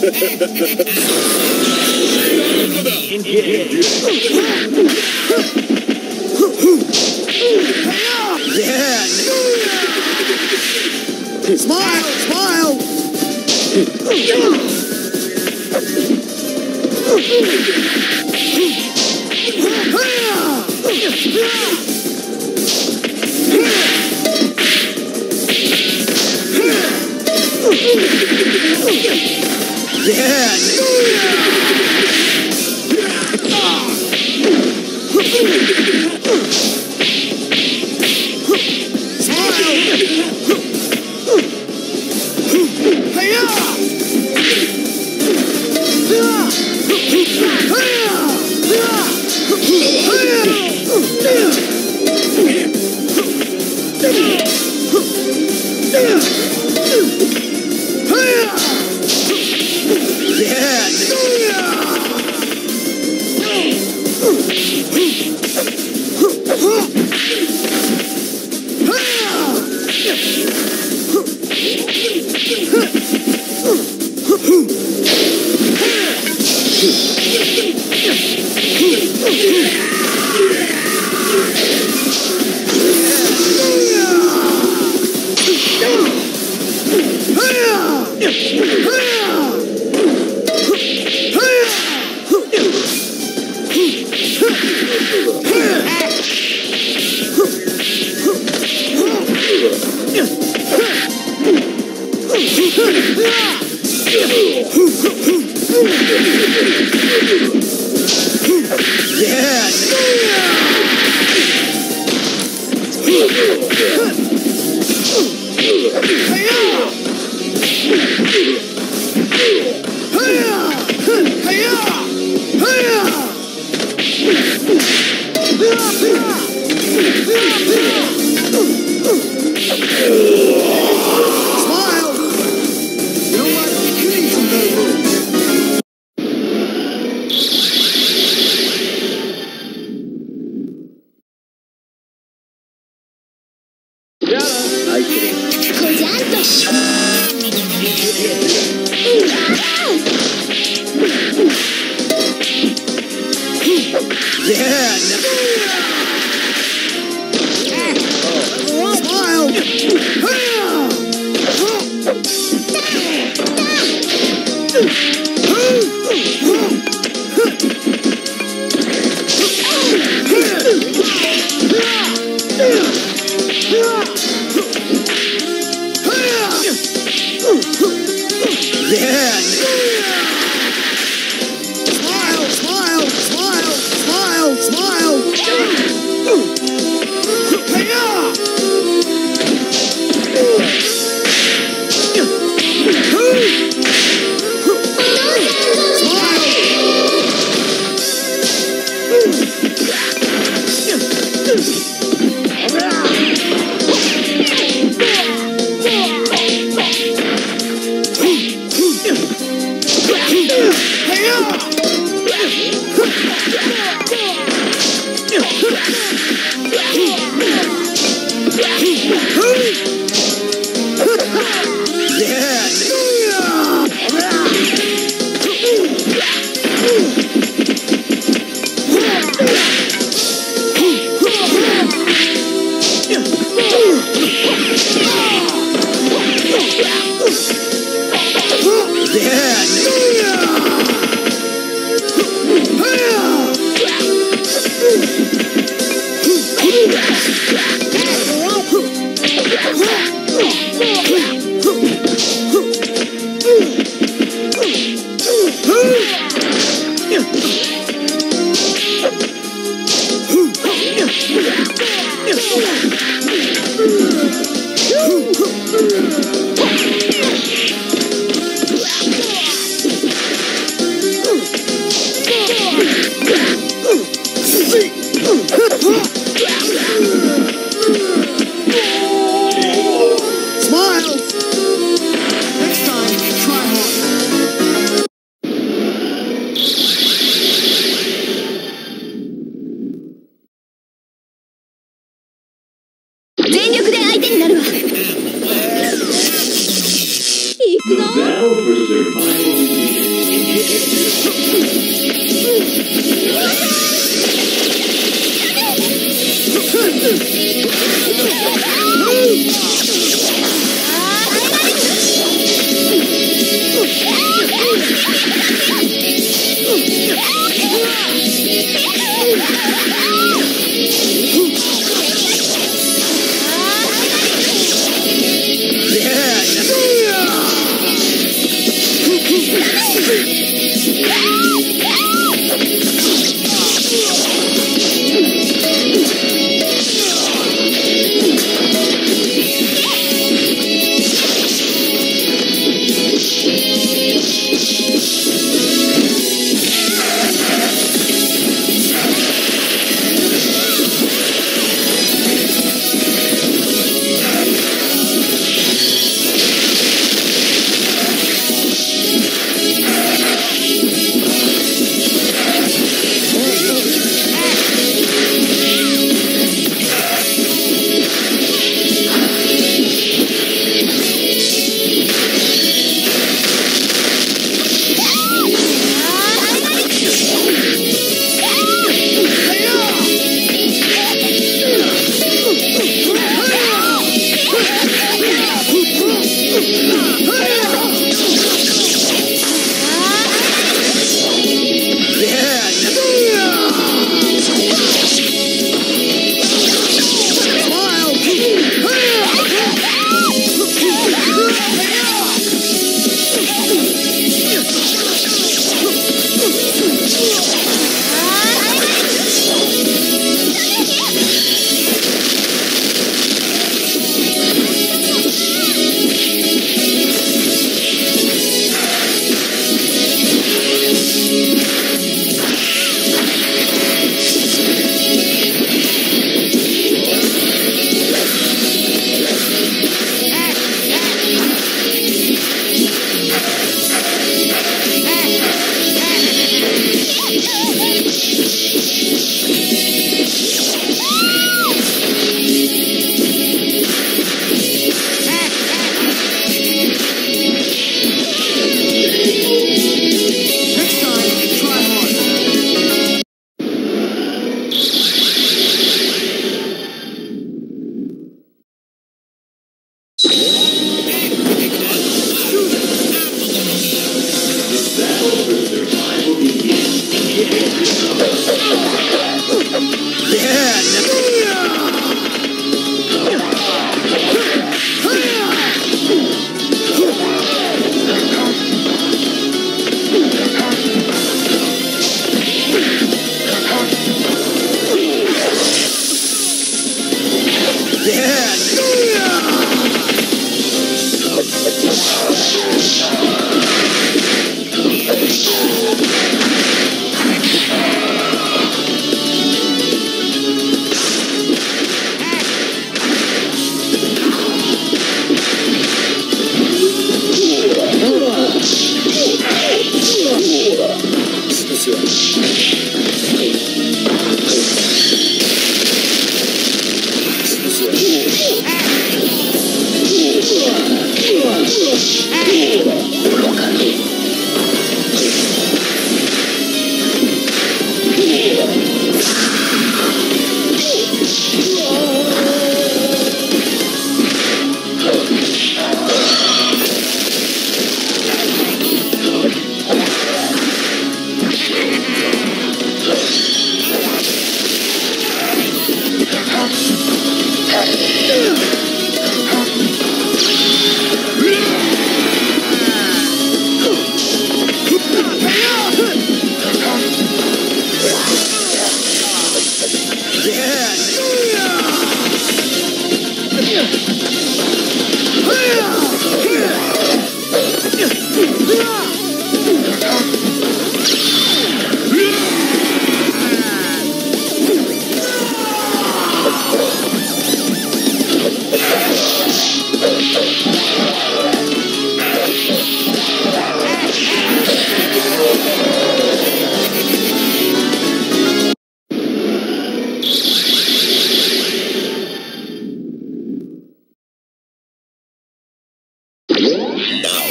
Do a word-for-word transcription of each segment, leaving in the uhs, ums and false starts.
Yeah. Smile, smile. The battle for survival. Now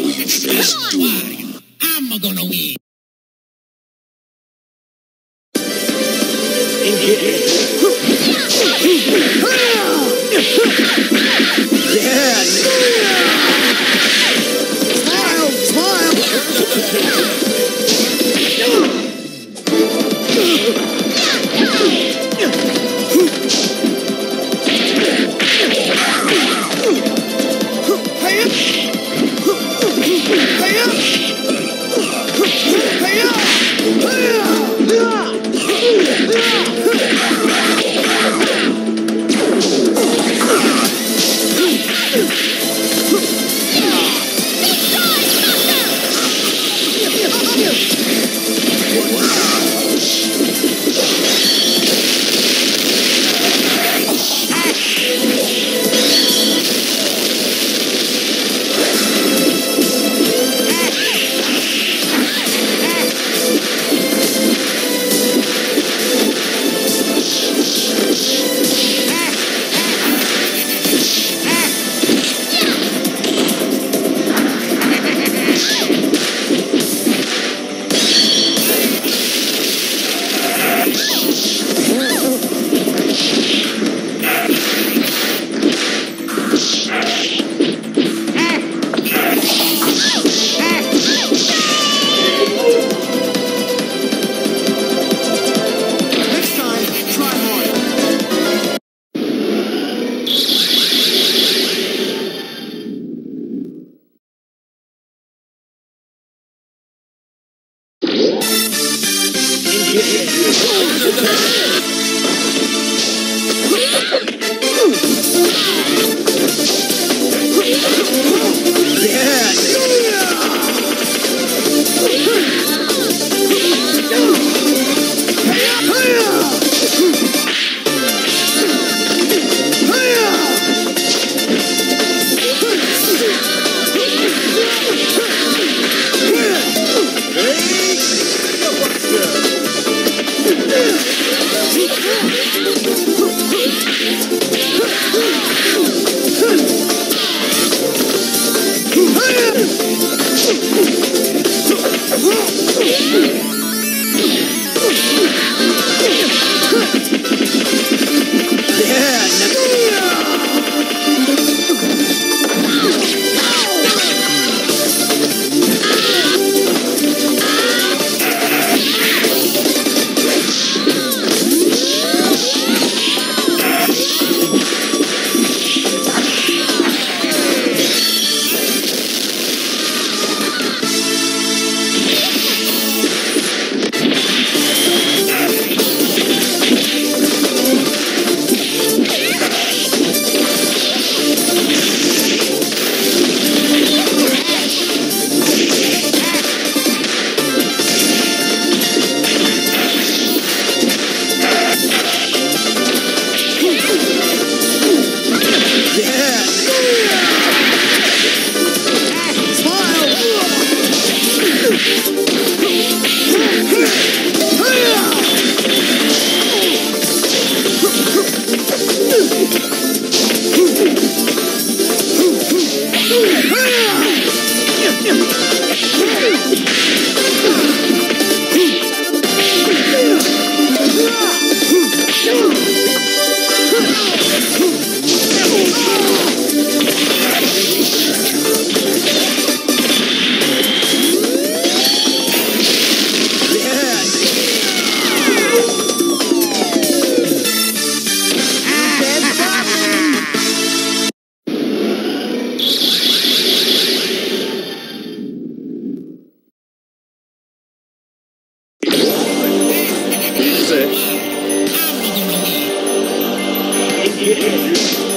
we face doom. I'm gonna win. Mighty hands.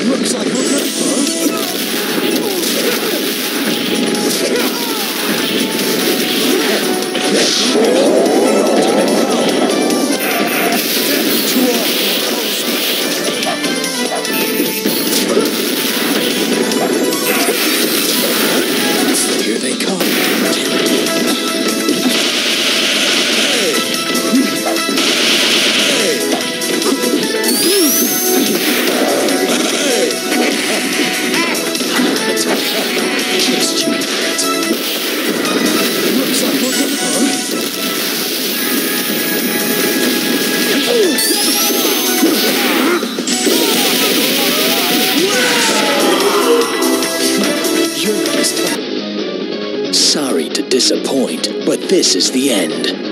Looks like we're good, huh? disappoint, but this is the end.